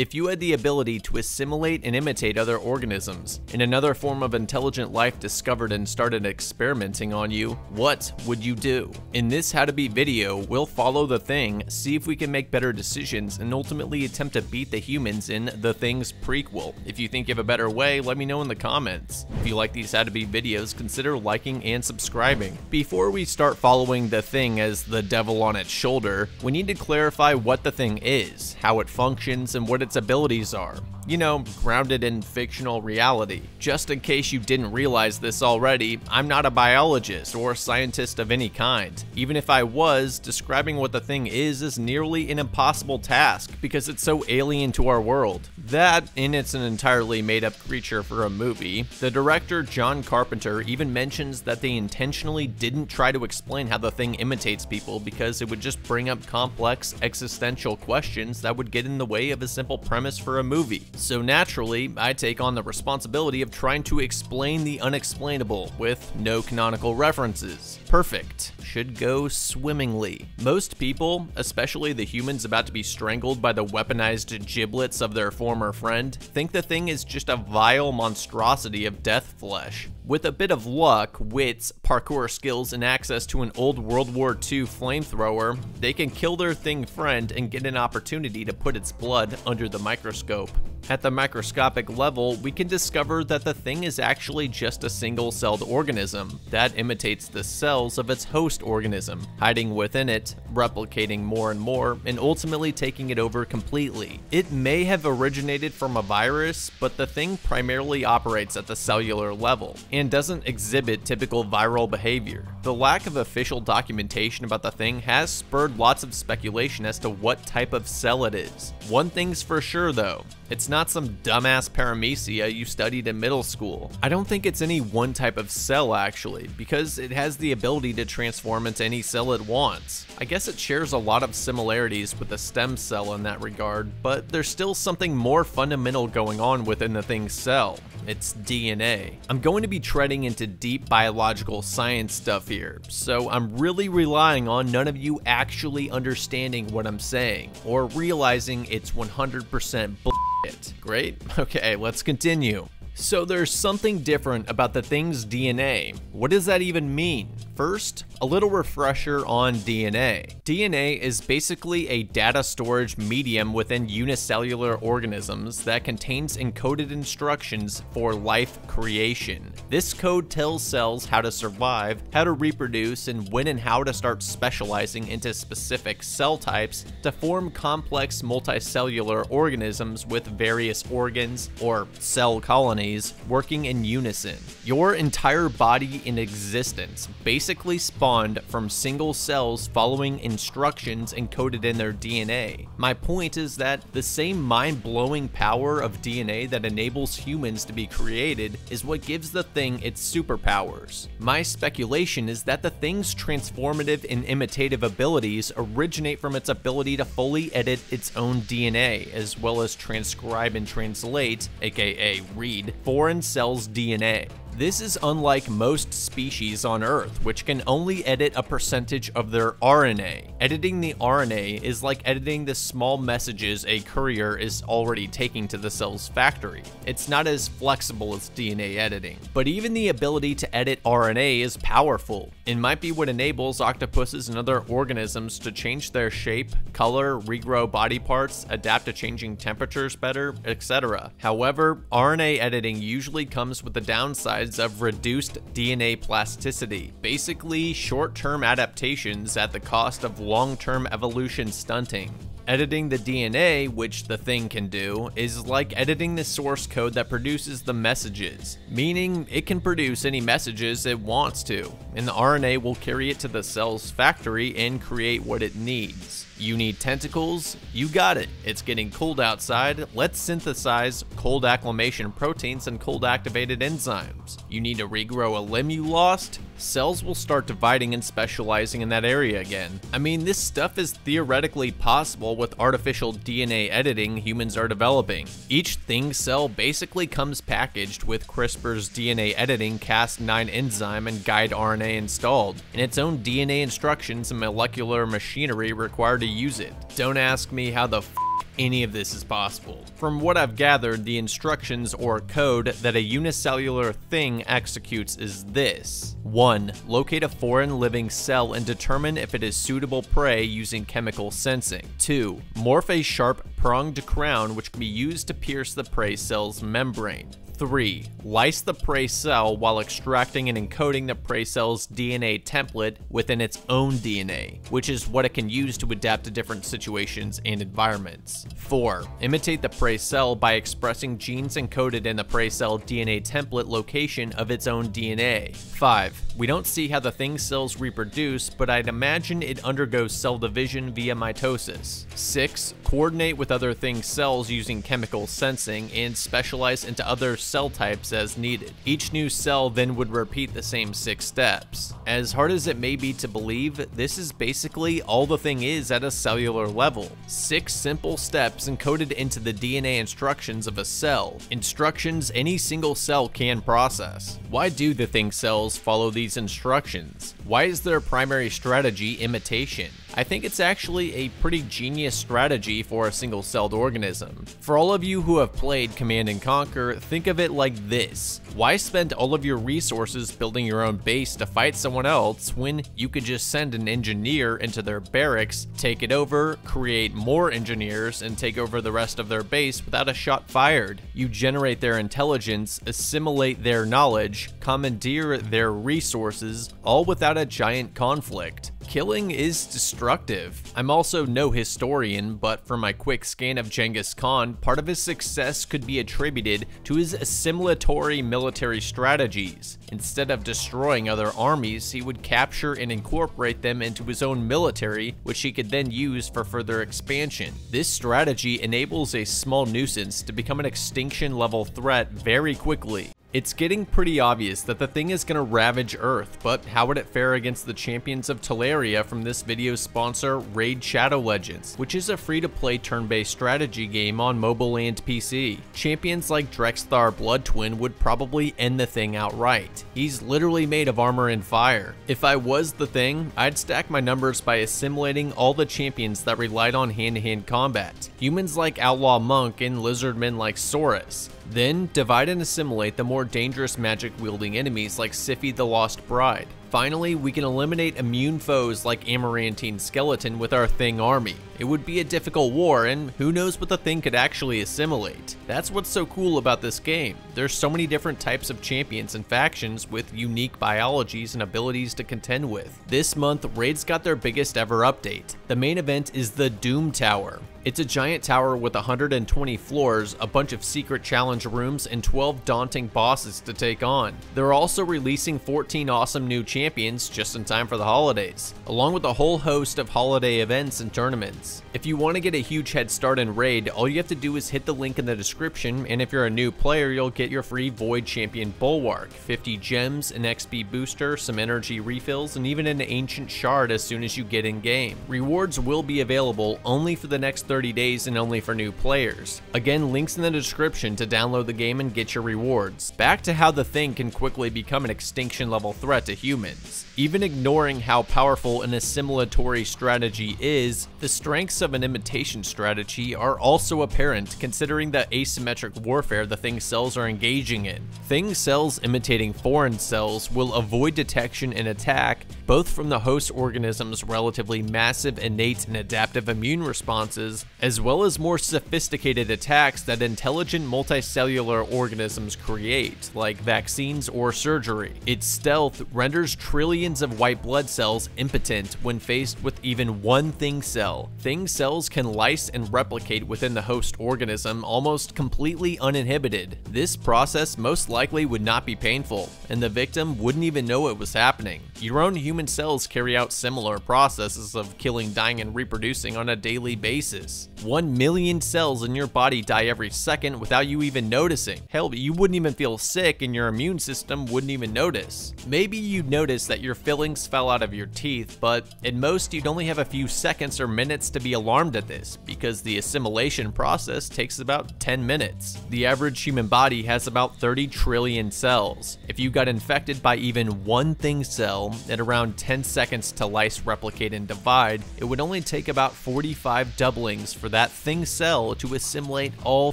if you had the ability to assimilate and imitate other organisms, and another form of intelligent life discovered and started experimenting on you, what would you do? In this How to Beat video, we'll follow The Thing, see if we can make better decisions, and ultimately attempt to beat the humans in The Thing's prequel. If you think you have a better way, let me know in the comments. If you like these How to Beat videos, consider liking and subscribing. Before we start following The Thing as the devil on its shoulder, we need to clarify what The Thing is, how it functions, and what its abilities are. You know, grounded in fictional reality. Just in case you didn't realize this already, I'm not a biologist or a scientist of any kind. Even if I was, describing what The Thing is nearly an impossible task because it's so alien to our world. That, and it's an entirely made-up creature for a movie. The director, John Carpenter, even mentions that they intentionally didn't try to explain how The Thing imitates people because it would just bring up complex existential questions that would get in the way of a simple premise for a movie. So naturally, I take on the responsibility of trying to explain the unexplainable with no canonical references. Perfect. Should go swimmingly. Most people, especially the humans about to be strangled by the weaponized giblets of their former friend, think The Thing is just a vile monstrosity of death flesh. With a bit of luck, wits, parkour skills, and access to an old World War II flamethrower, they can kill their Thing friend and get an opportunity to put its blood under the microscope. At the microscopic level, we can discover that The Thing is actually just a single-celled organism that imitates the cells of its host organism, hiding within it, replicating more and more, and ultimately taking it over completely. It may have originated from a virus, but The Thing primarily operates at the cellular level and doesn't exhibit typical viral behavior. The lack of official documentation about The Thing has spurred lots of speculation as to what type of cell it is. One thing's for sure though, it's not some dumbass paramecia you studied in middle school. I don't think it's any one type of cell actually, because it has the ability to transform into any cell it wants. I guess it shares a lot of similarities with a stem cell in that regard, but there's still something more fundamental going on within the thing's cell. It's DNA. I'm going to be treading into deep biological science stuff here, so I'm really relying on none of you actually understanding what I'm saying, or realizing it's 100% bullshit. Great? Okay, let's continue. So there's something different about the thing's DNA. What does that even mean? First, a little refresher on DNA. DNA is basically a data storage medium within unicellular organisms that contains encoded instructions for life creation. This code tells cells how to survive, how to reproduce, and when and how to start specializing into specific cell types to form complex multicellular organisms with various organs or cell colonies working in unison. Your entire body in existence basically spawned from single cells following instructions encoded in their DNA. My point is that the same mind-blowing power of DNA that enables humans to be created is what gives the thing its superpowers. My speculation is that the thing's transformative and imitative abilities originate from its ability to fully edit its own DNA, as well as transcribe and translate, aka read, foreign cells' DNA. This is unlike most species on Earth, which can only edit a percentage of their RNA. Editing the RNA is like editing the small messages a courier is already taking to the cell's factory. It's not as flexible as DNA editing. But even the ability to edit RNA is powerful. It might be what enables octopuses and other organisms to change their shape, color, regrow body parts, adapt to changing temperatures better, etc. However, RNA editing usually comes with the downsides of reduced DNA plasticity, basically short-term adaptations at the cost of long-term evolution stunting. Editing the DNA, which the thing can do, is like editing the source code that produces the messages, meaning it can produce any messages it wants to, and the RNA will carry it to the cell's factory and create what it needs. You need tentacles? You got it. It's getting cold outside. Let's synthesize cold acclimation proteins and cold activated enzymes. You need to regrow a limb you lost? Cells will start dividing and specializing in that area again. I mean, this stuff is theoretically possible with artificial DNA editing humans are developing. Each thing cell basically comes packaged with CRISPR's DNA editing Cas9 enzyme and guide RNA installed, and its own DNA instructions and molecular machinery required to use it. Don't ask me how the f any of this is possible. From what I've gathered, the instructions or code that a unicellular thing executes is this. 1. Locate a foreign living cell and determine if it is suitable prey using chemical sensing. 2. Morph a sharp pronged crown which can be used to pierce the prey cell's membrane. 3. Lyse the prey cell while extracting and encoding the prey cell's DNA template within its own DNA, which is what it can use to adapt to different situations and environments. 4. Imitate the prey cell by expressing genes encoded in the prey cell DNA template location of its own DNA. 5. We don't see how the thing cells reproduce, but I'd imagine it undergoes cell division via mitosis. 6. Coordinate with other thing cells using chemical sensing and specialize into other cell types as needed. Each new cell then would repeat the same 6 steps. As hard as it may be to believe, this is basically all the thing is at a cellular level. 6 simple steps encoded into the DNA instructions of a cell, instructions any single cell can process. Why do the thing cells follow these instructions? Why is their primary strategy imitation? I think it's actually a pretty genius strategy for a single-celled organism. For all of you who have played Command & Conquer, think of it like this. Why spend all of your resources building your own base to fight someone else when you could just send an engineer into their barracks, take it over, create more engineers, and take over the rest of their base without a shot fired? You generate their intelligence, assimilate their knowledge, commandeer their resources, all without a giant conflict. Killing is destructive. I'm also no historian, but from my quick scan of Genghis Khan, part of his success could be attributed to his assimilatory military strategies. Instead of destroying other armies, he would capture and incorporate them into his own military, which he could then use for further expansion. This strategy enables a small nuisance to become an extinction-level threat very quickly. It's getting pretty obvious that the thing is going to ravage Earth, but how would it fare against the champions of Teleria from this video's sponsor, Raid Shadow Legends, which is a free-to-play turn-based strategy game on mobile and PC. Champions like Drexthar Bloodtwin would probably end the thing outright. He's literally made of armor and fire. If I was the thing, I'd stack my numbers by assimilating all the champions that relied on hand-to-hand combat. Humans like Outlaw Monk and lizardmen like Saurus. Then, divide and assimilate the more dangerous magic-wielding enemies like Siffy the Lost Bride. Finally, we can eliminate immune foes like Amarantine Skeleton with our Thing army. It would be a difficult war, and who knows what the Thing could actually assimilate. That's what's so cool about this game. There's so many different types of champions and factions with unique biologies and abilities to contend with. This month, Raid's got their biggest ever update. The main event is the Doom Tower. It's a giant tower with 120 floors, a bunch of secret challenge rooms, and 12 daunting bosses to take on. They're also releasing 14 awesome new champions just in time for the holidays, along with a whole host of holiday events and tournaments. If you want to get a huge head start in Raid, all you have to do is hit the link in the description, and if you're a new player, you'll get your free Void Champion Bulwark, 50 gems, an XP booster, some energy refills, and even an ancient shard as soon as you get in-game. Rewards will be available only for the next 30 days and only for new players. Again, links in the description to download the game and get your rewards. Back to how the Thing can quickly become an extinction level threat to humans. Even ignoring how powerful an assimilatory strategy is, the strengths of an imitation strategy are also apparent considering the asymmetric warfare the Thing cells are engaging in. Thing cells imitating foreign cells will avoid detection and attack, both from the host organism's relatively massive innate and adaptive immune responses, as well as more sophisticated attacks that intelligent multicellular organisms create, like vaccines or surgery. Its stealth renders trillions of white blood cells impotent when faced with even one Thing cell. Thing cells can lyse and replicate within the host organism almost completely uninhibited. This process most likely would not be painful, and the victim wouldn't even know it was happening. Your own human cells carry out similar processes of killing, dying, and reproducing on a daily basis. 1 million cells in your body die every second without you even noticing. Hell, you wouldn't even feel sick and your immune system wouldn't even notice. Maybe you'd notice that your fillings fell out of your teeth, but at most you'd only have a few seconds or minutes to be alarmed at this, because the assimilation process takes about 10 minutes. The average human body has about 30 trillion cells. If you got infected by even one thing cell, at around 10 seconds to lyse, replicate, and divide, it would only take about 45 doublings for that thing cell to assimilate all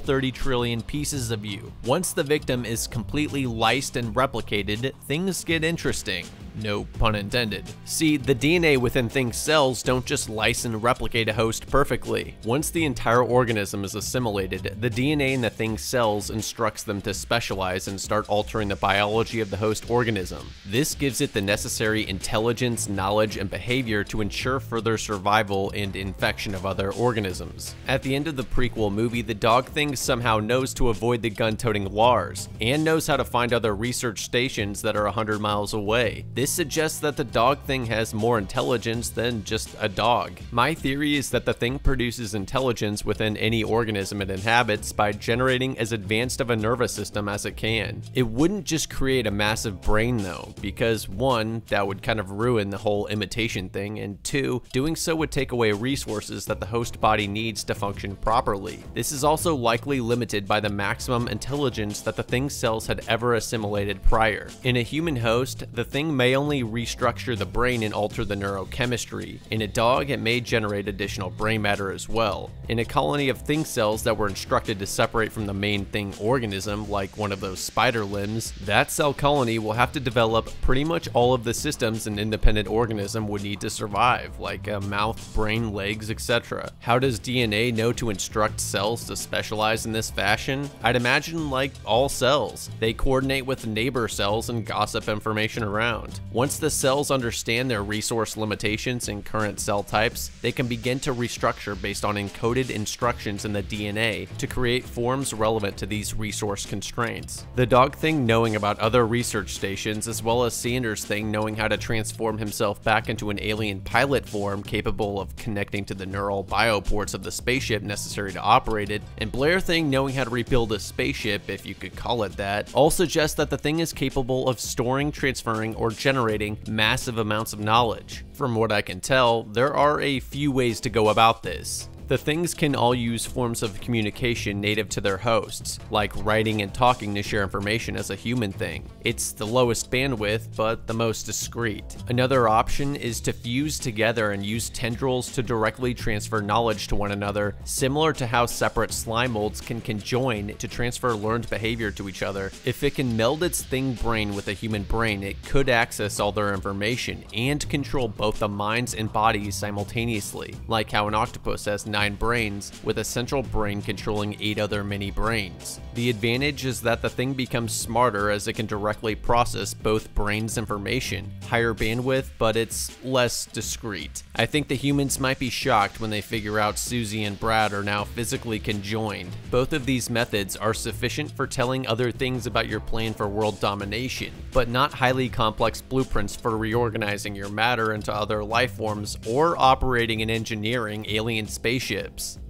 30 trillion pieces of you. Once the victim is completely lysed and replicated, things get interesting. No pun intended. See, the DNA within thing cells don't just lyse and replicate a host perfectly. Once the entire organism is assimilated, the DNA in the thing cells instructs them to specialize and start altering the biology of the host organism. This gives it the necessary intelligence, knowledge, and behavior to ensure further survival and infection of other organisms. At the end of the prequel movie, the dog thing somehow knows to avoid the gun-toting Lars, and knows how to find other research stations that are 100 miles away. This suggests that the dog thing has more intelligence than just a dog. My theory is that the thing produces intelligence within any organism it inhabits by generating as advanced of a nervous system as it can. It wouldn't just create a massive brain though, because one, that would kind of ruin the whole imitation thing, and two, doing so would take away resources that the host body needs to function properly. This is also likely limited by the maximum intelligence that the thing cells had ever assimilated prior. In a human host, the thing may only restructure the brain and alter the neurochemistry. In a dog, it may generate additional brain matter as well. In a colony of thing cells that were instructed to separate from the main thing organism, like one of those spider limbs, that cell colony will have to develop pretty much all of the systems an independent organism would need to survive, like a mouth, brain, legs, etc. How does DNA know to instruct cells to specialize in this fashion? I'd imagine like all cells, they coordinate with neighbor cells and gossip information around. Once the cells understand their resource limitations and current cell types, they can begin to restructure based on encoded instructions in the DNA to create forms relevant to these resource constraints. The dog thing knowing about other research stations, as well as Sanders thing knowing how to transform himself back into an alien pilot form capable of connecting to the neural bioports of the spaceship necessary to operate it, and Blair thing knowing how to rebuild a spaceship, if you could call it that, all suggest that the thing is capable of storing, transferring, or generating massive amounts of knowledge. From what I can tell, there are a few ways to go about this. The things can all use forms of communication native to their hosts, like writing and talking to share information as a human thing. It's the lowest bandwidth, but the most discreet. Another option is to fuse together and use tendrils to directly transfer knowledge to one another, similar to how separate slime molds can conjoin to transfer learned behavior to each other. If it can meld its thing brain with a human brain, it could access all their information and control both the minds and bodies simultaneously, like how an octopus has 9 brains, with a central brain controlling 8 other mini brains. The advantage is that the thing becomes smarter as it can directly process both brains' information. Higher bandwidth, but it's less discreet. I think the humans might be shocked when they figure out Susie and Brad are now physically conjoined. Both of these methods are sufficient for telling other things about your plan for world domination, but not highly complex blueprints for reorganizing your matter into other life forms or operating and engineering alien spaceships.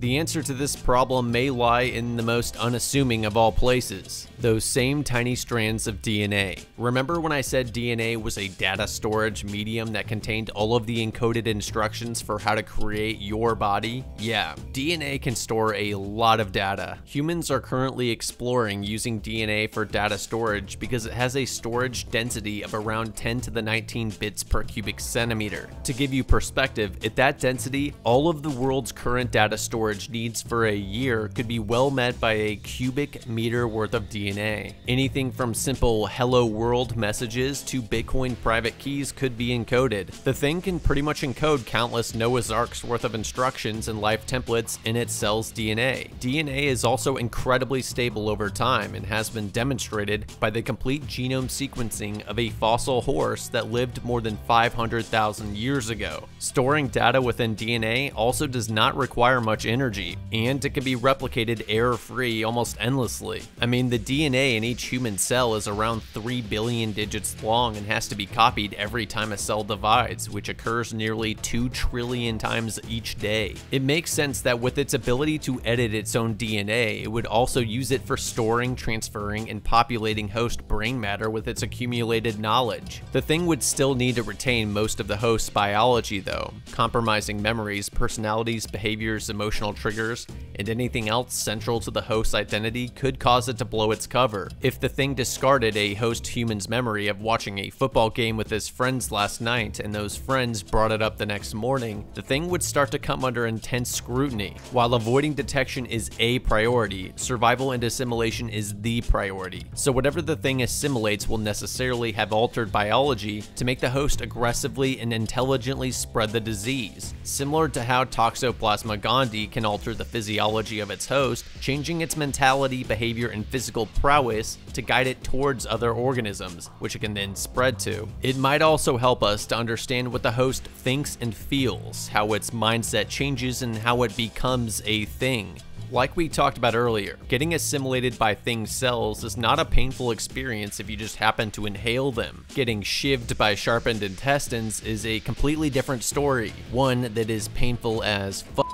The answer to this problem may lie in the most unassuming of all places, those same tiny strands of DNA. Remember when I said DNA was a data storage medium that contained all of the encoded instructions for how to create your body? Yeah, DNA can store a lot of data. Humans are currently exploring using DNA for data storage because it has a storage density of around 10 to the 19 bits per cubic centimeter. To give you perspective, at that density, all of the world's current data storage needs for a year could be well met by a cubic meter worth of DNA. Anything from simple hello world messages to Bitcoin private keys could be encoded. The thing can pretty much encode countless Noah's Ark's worth of instructions and life templates in its cell's DNA. DNA is also incredibly stable over time and has been demonstrated by the complete genome sequencing of a fossil horse that lived more than 500,000 years ago. Storing data within DNA also does not require much energy, and it can be replicated error-free almost endlessly. I mean, the DNA in each human cell is around 3 billion digits long and has to be copied every time a cell divides, which occurs nearly 2 trillion times each day. It makes sense that with its ability to edit its own DNA, it would also use it for storing, transferring, and populating host brain matter with its accumulated knowledge. The thing would still need to retain most of the host's biology though, compromising memories, personalities, behaviors, here's emotional triggers, and anything else central to the host's identity could cause it to blow its cover. If the thing discarded a host human's memory of watching a football game with his friends last night, and those friends brought it up the next morning, the thing would start to come under intense scrutiny. While avoiding detection is a priority, survival and assimilation is the priority. So whatever the thing assimilates will necessarily have altered biology to make the host aggressively and intelligently spread the disease. Similar to how Toxoplasma Gandhi can alter the physiology of its host, changing its mentality, behavior, and physical prowess to guide it towards other organisms, which it can then spread to. It might also help us to understand what the host thinks and feels, how its mindset changes, and how it becomes a thing. Like we talked about earlier, getting assimilated by thing cells is not a painful experience if you just happen to inhale them. Getting shivved by sharpened intestines is a completely different story, one that is painful as fuck.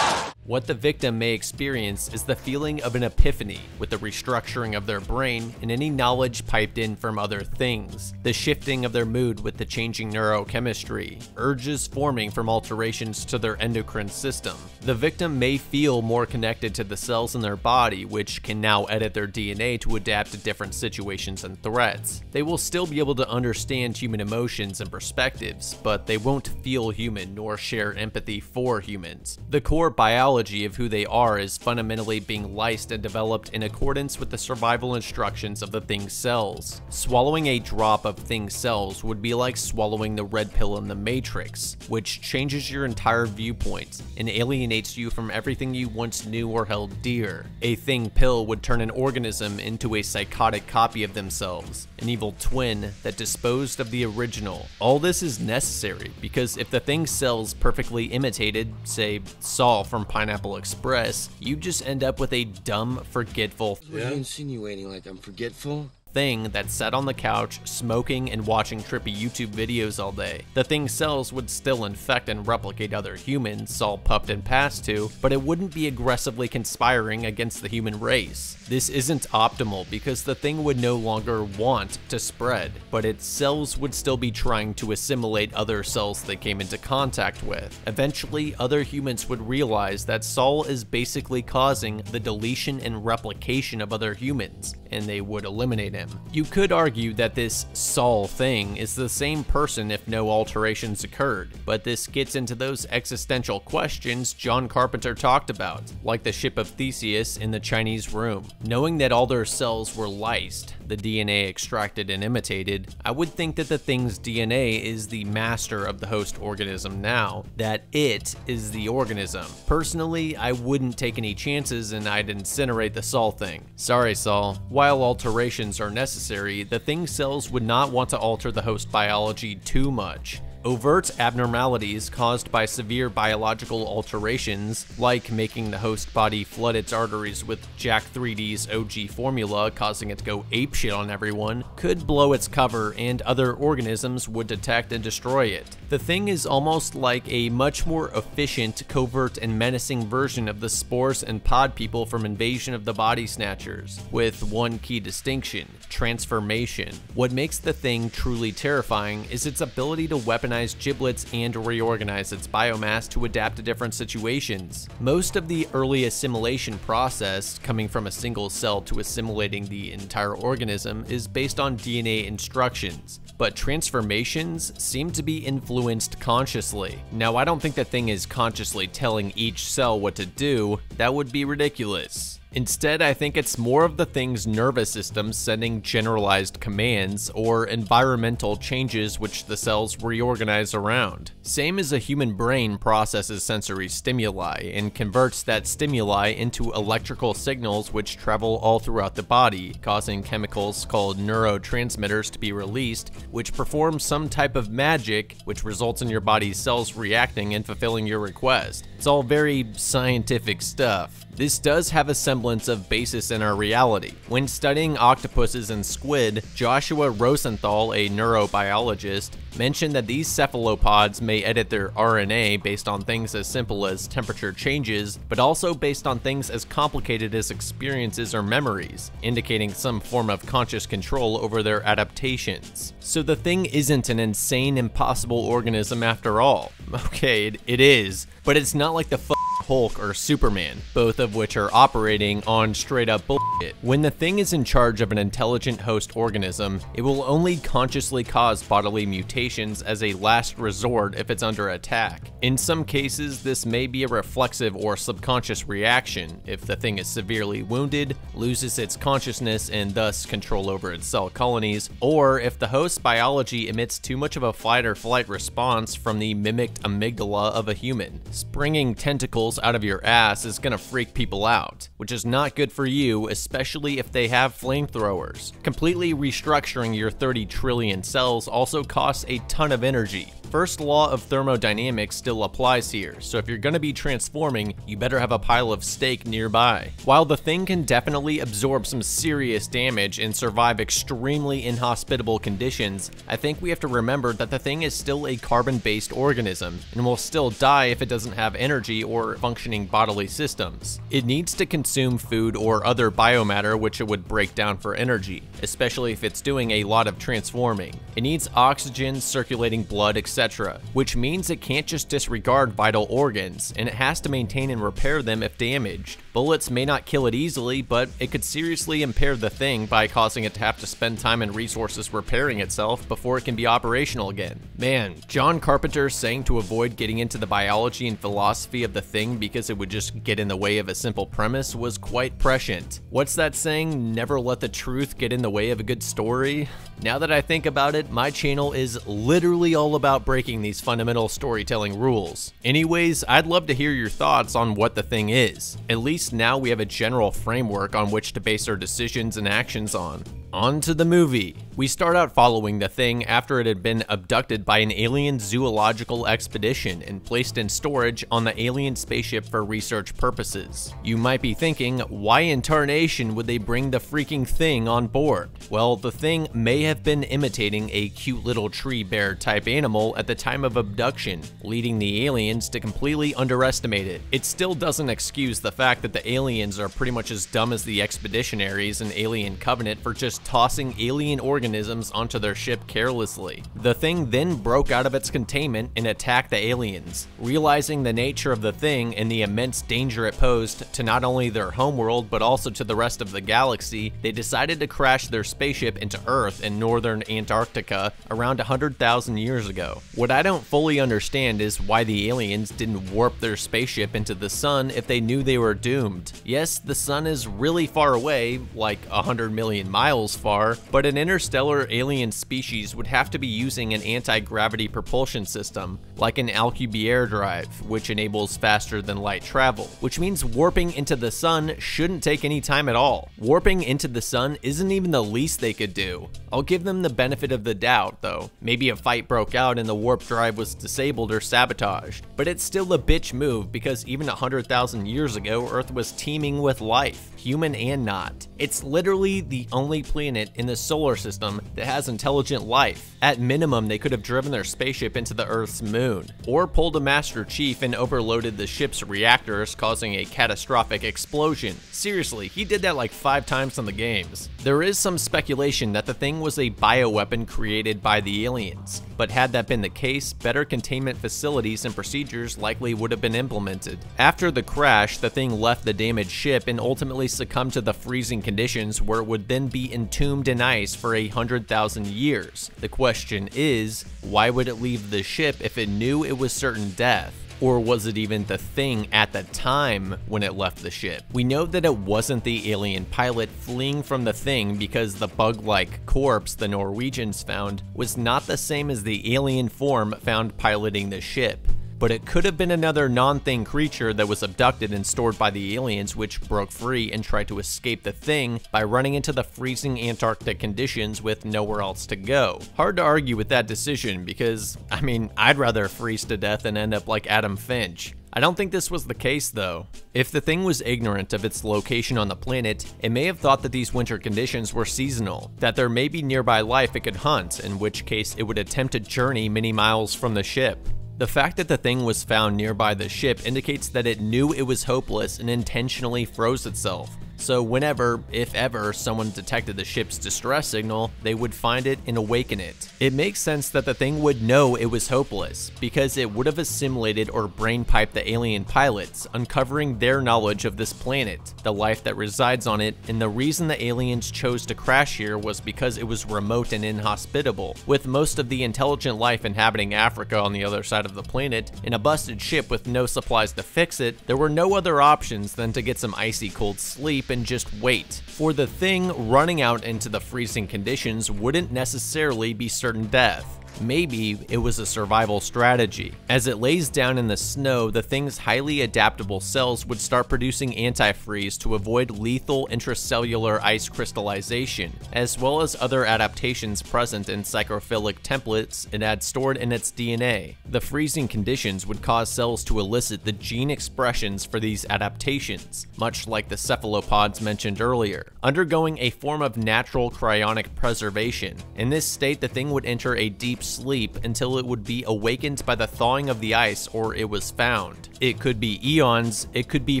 What the victim may experience is the feeling of an epiphany with the restructuring of their brain and any knowledge piped in from other things, the shifting of their mood with the changing neurochemistry, urges forming from alterations to their endocrine system. The victim may feel more connected to the cells in their body, which can now edit their DNA to adapt to different situations and threats. They will still be able to understand human emotions and perspectives, but they won't feel human nor share empathy for humans. The core biology of who they are is fundamentally being lysed and developed in accordance with the survival instructions of the thing cells. Swallowing a drop of thing cells would be like swallowing the red pill in the Matrix, which changes your entire viewpoint and alienates you from everything you once knew or held dear. A thing pill would turn an organism into a psychotic copy of themselves, an evil twin that disposed of the original. All this is necessary because if the thing cells perfectly imitated, say, Saul from Pineapple Express, you just end up with a dumb, forgetful. Yeah. Are you insinuating like I'm forgetful? Thing that sat on the couch, smoking and watching trippy YouTube videos all day. The thing cells would still infect and replicate other humans Saul puffed and passed to, but it wouldn't be aggressively conspiring against the human race. This isn't optimal because the thing would no longer want to spread, but its cells would still be trying to assimilate other cells they came into contact with. Eventually, other humans would realize that Saul is basically causing the deletion and replication of other humans, and they would eliminate him. You could argue that this Saul thing is the same person if no alterations occurred, but this gets into those existential questions John Carpenter talked about, like the ship of Theseus in the Chinese room. Knowing that all their cells were lysed, the DNA extracted and imitated, I would think that the thing's DNA is the master of the host organism now, that it is the organism. Personally, I wouldn't take any chances and I'd incinerate the Saul thing. Sorry, Saul. While alterations are necessary, the thing cells would not want to alter the host biology too much. Overt abnormalities caused by severe biological alterations, like making the host body flood its arteries with Jack 3D's OG formula, causing it to go apeshit on everyone, could blow its cover and other organisms would detect and destroy it. The thing is almost like a much more efficient, covert, and menacing version of the spores and pod people from Invasion of the Body Snatchers, with one key distinction: transformation. What makes the thing truly terrifying is its ability to weaponize giblets and reorganize its biomass to adapt to different situations. Most of the early assimilation process, coming from a single cell to assimilating the entire organism, is based on DNA instructions, but transformations seem to be influenced consciously. Now, I don't think the thing is consciously telling each cell what to do. That would be ridiculous. Instead, I think it's more of the thing's nervous system sending generalized commands or environmental changes which the cells reorganize around. Same as a human brain processes sensory stimuli and converts that stimuli into electrical signals which travel all throughout the body, causing chemicals called neurotransmitters to be released, which perform some type of magic which results in your body's cells reacting and fulfilling your request. It's all very scientific stuff. This does have a semblance of basis in our reality. When studying octopuses and squid, Joshua Rosenthal, a neurobiologist, mentioned that these cephalopods may edit their RNA based on things as simple as temperature changes, but also based on things as complicated as experiences or memories, indicating some form of conscious control over their adaptations. So the thing isn't an insane, impossible organism after all. Okay, it is, but it's not like the Hulk or Superman, both of which are operating on straight up bullshit. When the thing is in charge of an intelligent host organism, it will only consciously cause bodily mutations as a last resort if it's under attack. In some cases, this may be a reflexive or subconscious reaction if the thing is severely wounded, loses its consciousness and thus control over its cell colonies, or if the host's biology emits too much of a fight or flight response from the mimicked amygdala of a human. Springing tentacles out of your ass is gonna freak people out, which is not good for you, especially if they have flamethrowers. Completely restructuring your 30 trillion cells also costs a ton of energy. First law of thermodynamics still applies here, so if you're gonna be transforming, you better have a pile of steak nearby. While the thing can definitely absorb some serious damage and survive extremely inhospitable conditions, I think we have to remember that the thing is still a carbon-based organism and will still die if it doesn't have energy or functioning bodily systems. It needs to consume food or other biomatter which it would break down for energy, especially if it's doing a lot of transforming. It needs oxygen, circulating blood, etc. Which means it can't just disregard vital organs, and it has to maintain and repair them if damaged. Bullets may not kill it easily, but it could seriously impair the thing by causing it to have to spend time and resources repairing itself before it can be operational again. Man, John Carpenter saying to avoid getting into the biology and philosophy of the thing because it would just get in the way of a simple premise was quite prescient. What's that saying? Never let the truth get in the way of a good story? Now that I think about it, my channel is literally all about breaking these fundamental storytelling rules. Anyways, I'd love to hear your thoughts on what the thing is. At least now we have a general framework on which to base our decisions and actions on. On to the movie. We start out following the thing after it had been abducted by an alien zoological expedition and placed in storage on the alien spaceship for research purposes. You might be thinking, why in tarnation would they bring the freaking thing on board? Well, the thing may have been imitating a cute little tree bear type animal at the time of abduction, leading the aliens to completely underestimate it. It still doesn't excuse the fact that the aliens are pretty much as dumb as the expeditionaries in Alien Covenant for just tossing alien organisms onto their ship carelessly. The thing then broke out of its containment and attacked the aliens, realizing the nature of the thing and the immense danger it posed to not only their homeworld but also to the rest of the galaxy. They decided to crash their spaceship into Earth in northern Antarctica around 100,000 years ago. What I don't fully understand is why the aliens didn't warp their spaceship into the sun if they knew they were doomed. Yes, the sun is really far away, like 100 million miles far, but an interstellar alien species would have to be using an anti-gravity propulsion system, like an Alcubierre drive, which enables faster than light travel, which means warping into the sun shouldn't take any time at all. Warping into the sun isn't even the least they could do. I'll give them the benefit of the doubt, though. Maybe a fight broke out and the warp drive was disabled or sabotaged, but it's still a bitch move because even 100,000 years ago, Earth was teeming with life, human and not. It's literally the only planet in the solar system that has intelligent life. At minimum, they could have driven their spaceship into the Earth's moon, or pulled a Master Chief and overloaded the ship's reactors, causing a catastrophic explosion. Seriously, he did that like 5 times in the games. There is some speculation that the thing was a bioweapon created by the aliens, but had that been the case, better containment facilities and procedures likely would have been implemented. After the crash, the thing left the damaged ship and ultimately succumbed to the freezing conditions where it would then be entombed in ice for 100,000 years. The question is, why would it leave the ship if it knew it was certain death? Or was it even the thing at the time when it left the ship? We know that it wasn't the alien pilot fleeing from the thing because the bug-like corpse the Norwegians found was not the same as the alien form found piloting the ship. But it could have been another non-thing creature that was abducted and stored by the aliens, which broke free and tried to escape the thing by running into the freezing Antarctic conditions with nowhere else to go. Hard to argue with that decision because, I mean, I'd rather freeze to death than end up like Adam Finch. I don't think this was the case though. If the thing was ignorant of its location on the planet, it may have thought that these winter conditions were seasonal, that there may be nearby life it could hunt, in which case it would attempt to journey many miles from the ship. The fact that the thing was found nearby the ship indicates that it knew it was hopeless and intentionally froze itself. So whenever, if ever, someone detected the ship's distress signal, they would find it and awaken it. It makes sense that the thing would know it was hopeless, because it would have assimilated or brainpiped the alien pilots, uncovering their knowledge of this planet, the life that resides on it, and the reason the aliens chose to crash here was because it was remote and inhospitable, with most of the intelligent life inhabiting Africa on the other side of the planet. In a busted ship with no supplies to fix it, there were no other options than to get some icy cold sleep and just wait. For the thing, running out into the freezing conditions wouldn't necessarily be certain death. Maybe it was a survival strategy. As it lays down in the snow, the thing's highly adaptable cells would start producing antifreeze to avoid lethal intracellular ice crystallization, as well as other adaptations present in psychrophilic templates it had stored in its DNA. The freezing conditions would cause cells to elicit the gene expressions for these adaptations, much like the cephalopods mentioned earlier, undergoing a form of natural cryonic preservation. In this state, the thing would enter a deep sleep until it would be awakened by the thawing of the ice or it was found. It could be eons, it could be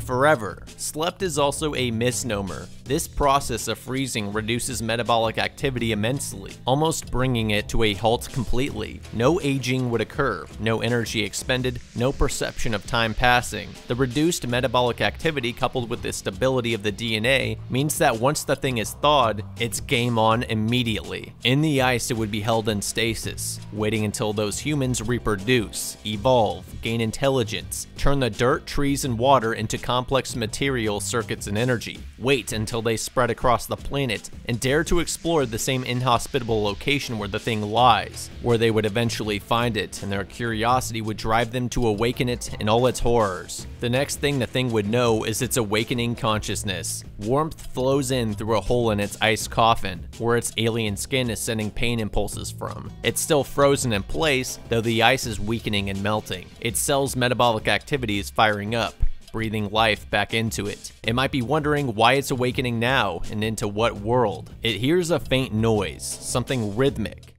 forever. Slept is also a misnomer. This process of freezing reduces metabolic activity immensely, almost bringing it to a halt completely. No aging would occur, no energy expended, no perception of time passing. The reduced metabolic activity coupled with the stability of the DNA means that once the thing is thawed, it's game on immediately. In the ice, it would be held in stasis, waiting until those humans reproduce, evolve, gain intelligence, turn the dirt, trees, and water into complex material circuits and energy, wait until they spread across the planet, and dare to explore the same inhospitable location where the thing lies, where they would eventually find it, and their curiosity would drive them to awaken it in all its horrors. The next thing the thing would know is its awakening consciousness. Warmth flows in through a hole in its ice coffin, where its alien skin is sending pain impulses from. It's still frozen in place, though the ice is weakening and melting. Its cell's metabolic activity is firing up, breathing life back into it. It might be wondering why it's awakening now and into what world. It hears a faint noise, something rhythmic.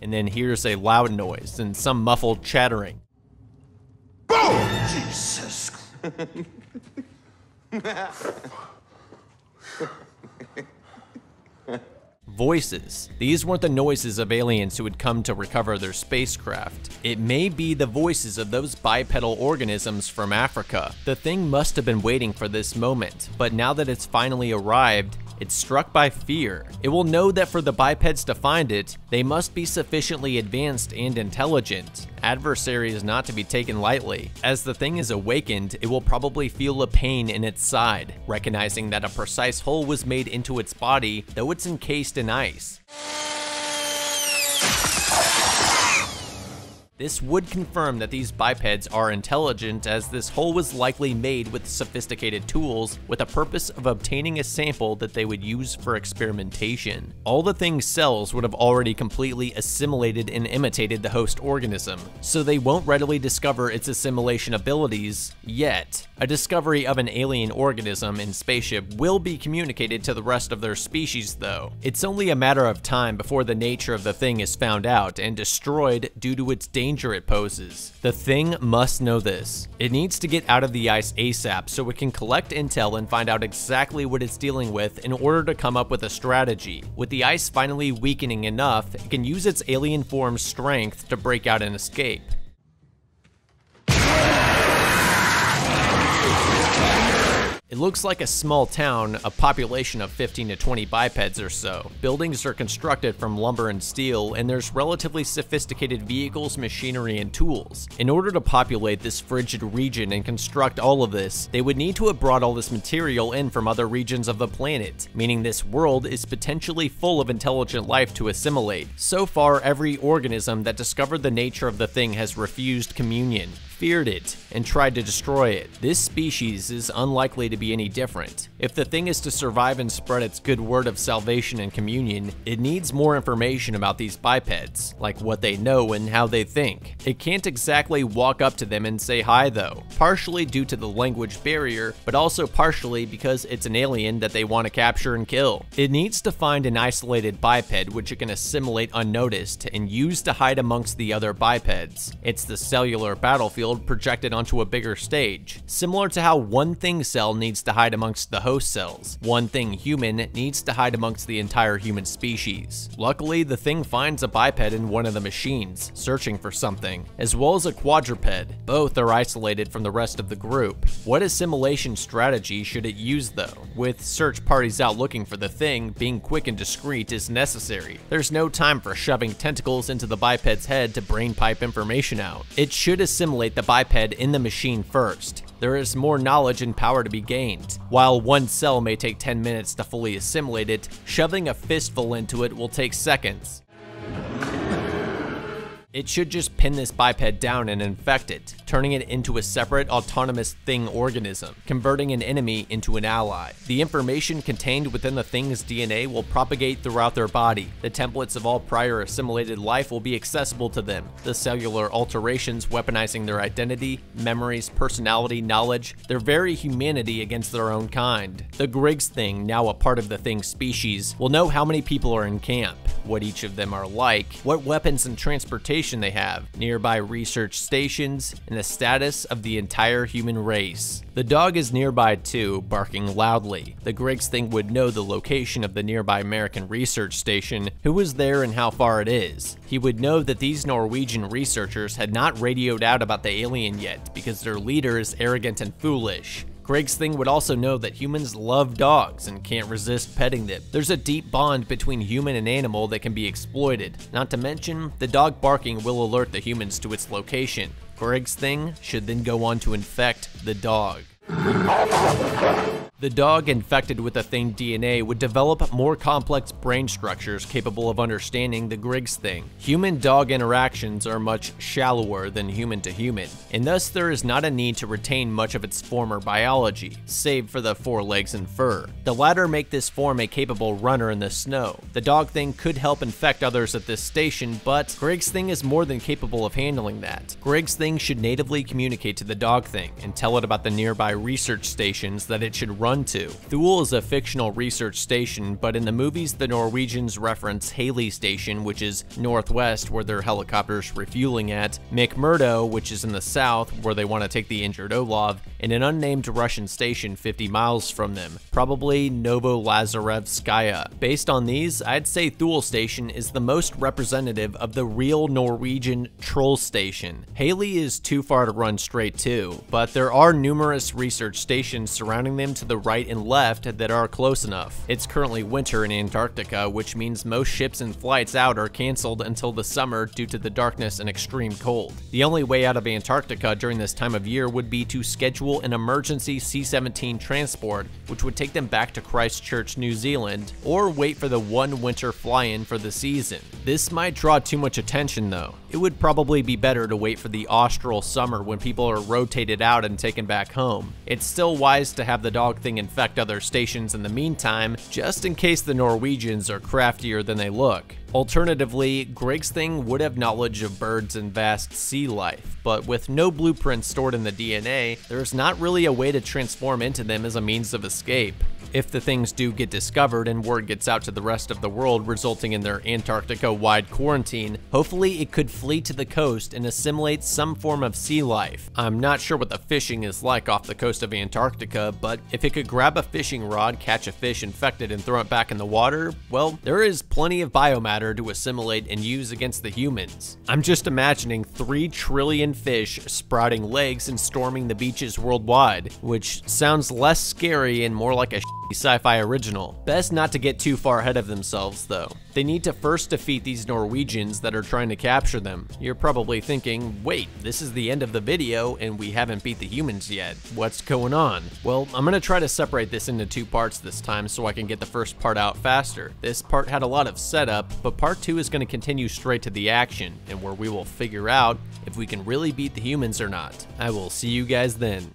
And then hears a loud noise and some muffled chattering. Boom! Jesus. Voices. These weren't the noises of aliens who had come to recover their spacecraft. It may be the voices of those bipedal organisms from Africa. The thing must have been waiting for this moment, but now that it's finally arrived, it's struck by fear. It will know that for the bipeds to find it, they must be sufficiently advanced and intelligent. Adversary is not to be taken lightly. As the thing is awakened, it will probably feel a pain in its side, recognizing that a precise hole was made into its body, though it's encased in ice. This would confirm that these bipeds are intelligent, as this hole was likely made with sophisticated tools with a purpose of obtaining a sample that they would use for experimentation. All the thing's cells would have already completely assimilated and imitated the host organism, so they won't readily discover its assimilation abilities yet. A discovery of an alien organism in spaceship will be communicated to the rest of their species though. It's only a matter of time before the nature of the thing is found out and destroyed due to its danger it poses. The thing must know this. It needs to get out of the ice ASAP so it can collect intel and find out exactly what it's dealing with in order to come up with a strategy. With the ice finally weakening enough, it can use its alien form's strength to break out and escape. It looks like a small town, a population of 15 to 20 bipeds or so. Buildings are constructed from lumber and steel, and there's relatively sophisticated vehicles, machinery, and tools. In order to populate this frigid region and construct all of this, they would need to have brought all this material in from other regions of the planet, meaning this world is potentially full of intelligent life to assimilate. So far, every organism that discovered the nature of the thing has refused communion. feared it and tried to destroy it. This species is unlikely to be any different. If the thing is to survive and spread its good word of salvation and communion, it needs more information about these bipeds, like what they know and how they think. It can't exactly walk up to them and say hi though, partially due to the language barrier, but also partially because it's an alien that they want to capture and kill. It needs to find an isolated biped which it can assimilate unnoticed and use to hide amongst the other bipeds. It's the cellular battlefield projected onto a bigger stage, similar to how one thing cell needs to hide amongst the host cells. One thing human needs to hide amongst the entire human species. Luckily, the thing finds a biped in one of the machines, searching for something, as well as a quadruped. Both are isolated from the rest of the group. What assimilation strategy should it use though? With search parties out looking for the thing, being quick and discreet is necessary. There's no time for shoving tentacles into the biped's head to brainpipe information out. It should assimilate the biped in the machine first. There is more knowledge and power to be gained. While one cell may take 10 minutes to fully assimilate it, shoving a fistful into it will take seconds. It should just pin this biped down and infect it, turning it into a separate, autonomous thing organism, converting an enemy into an ally. The information contained within the thing's DNA will propagate throughout their body. The templates of all prior assimilated life will be accessible to them. The cellular alterations weaponizing their identity, memories, personality, knowledge, their very humanity against their own kind. The Griggs thing, now a part of the thing's species, will know how many people are in camp, what each of them are like, what weapons and transportation they have, nearby research stations, and the status of the entire human race. The dog is nearby too, barking loudly. The Griggs thing would know the location of the nearby American research station, who was there and how far it is. He would know that these Norwegian researchers had not radioed out about the alien yet because their leader is arrogant and foolish. Griggs thing would also know that humans love dogs and can't resist petting them. There's a deep bond between human and animal that can be exploited. Not to mention, the dog barking will alert the humans to its location. Griggs thing should then go on to infect the dog. The dog infected with the thing DNA would develop more complex brain structures capable of understanding the Griggs thing. Human-dog interactions are much shallower than human-to-human, and thus there is not a need to retain much of its former biology, save for the forelegs and fur. The latter make this form a capable runner in the snow. The dog thing could help infect others at this station, but Griggs thing is more than capable of handling that. Griggs thing should natively communicate to the dog thing and tell it about the nearby research stations that it should run to. Thule is a fictional research station, but in the movies the Norwegians reference Haley Station, which is northwest where their helicopters refueling at, McMurdo, which is in the south where they want to take the injured Olav, and an unnamed Russian station 50 miles from them, probably Novolazarevskaya. Based on these, I'd say Thule Station is the most representative of the real Norwegian troll station. Haley is too far to run straight to, but there are numerous research stations surrounding them to the right and left that are close enough. It's currently winter in Antarctica, which means most ships and flights out are canceled until the summer due to the darkness and extreme cold. The only way out of Antarctica during this time of year would be to schedule an emergency C-17 transport, which would take them back to Christchurch, New Zealand, or wait for the one winter fly-in for the season. This might draw too much attention though. It would probably be better to wait for the austral summer when people are rotated out and taken back home. It's still wise to have the dog thing infect other stations in the meantime, just in case the Norwegians are craftier than they look. Alternatively, Griggs thing would have knowledge of birds and vast sea life, but with no blueprints stored in the DNA, there's not really a way to transform into them as a means of escape. If the things do get discovered and word gets out to the rest of the world, resulting in their Antarctica-wide quarantine, hopefully it could flee to the coast and assimilate some form of sea life. I'm not sure what the fishing is like off the coast of Antarctica, but if it could grab a fishing rod, catch a fish infected and throw it back in the water, well, there is plenty of biomatter to assimilate and use against the humans. I'm just imagining 3 trillion fish sprouting legs and storming the beaches worldwide, which sounds less scary and more like a sci-fi original. Best not to get too far ahead of themselves though. They need to first defeat these Norwegians that are trying to capture them. You're probably thinking, wait, this is the end of the video and we haven't beat the humans yet. What's going on? Well, I'm gonna try to separate this into two parts this time so I can get the first part out faster. This part had a lot of setup, but part two is gonna continue straight to the action and where we will figure out if we can really beat the humans or not. I will see you guys then.